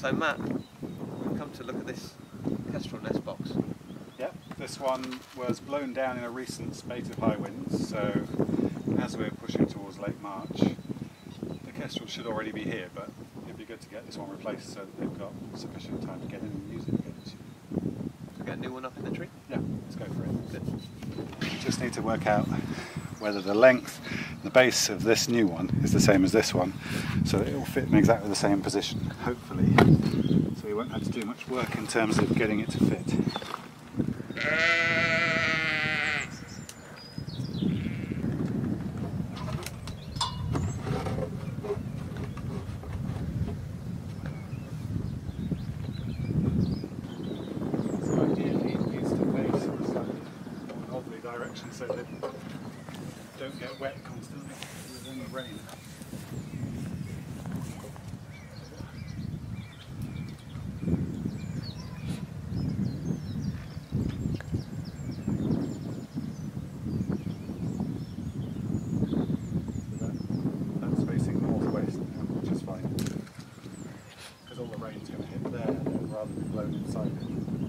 So Matt, we've come to look at this kestrel nest box. Yeah, this one was blown down in a recent spate of high winds, so as we're pushing towards late March, the kestrel should already be here, but it'd be good to get this one replaced so that they've got sufficient time to get in and use it again this year. Should we get a new one up in the tree? Yeah, let's go for it. Good. We just need to work out whether the length, the base of this new one is the same as this one, so that it will fit in exactly the same position, hopefully, so we won't have to do much work in terms of getting it to fit. So ideally it needs to face in a slightly oddly direction so that don't get wet constantly with any rain. That's facing northwest now, which is fine, because all the rain's going to hit there rather than blown inside it.